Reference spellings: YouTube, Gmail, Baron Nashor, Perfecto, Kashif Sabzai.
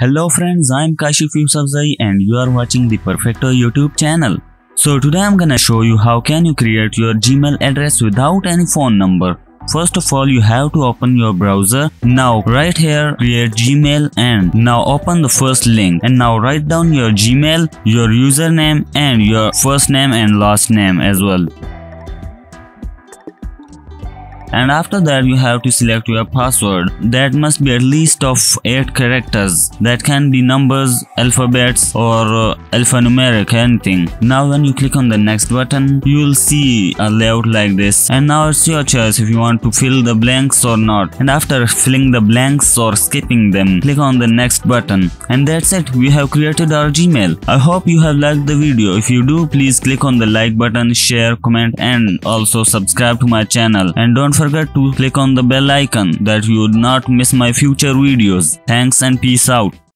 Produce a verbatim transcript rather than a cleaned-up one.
Hello friends, I am Kashif Sabzai and you are watching the Perfecto YouTube channel. So today I am gonna show you how can you create your Gmail address without any phone number. First of all, you have to open your browser. Now right here, create Gmail and now open the first link and now write down your Gmail, your username and your first name and last name as well. And after that you have to select your password that must be at least of eight characters, that can be numbers, alphabets or uh, alphanumeric, anything. Now when you click on the next button, you will see a layout like this and now it's your choice if you want to fill the blanks or not, and after filling the blanks or skipping them, click on the next button. And that's it, we have created our Gmail. I hope you have liked the video. If you do, please click on the like button, share, comment and also subscribe to my channel, and don't forget to click on the bell icon that you would not miss my future videos. Thanks and peace out.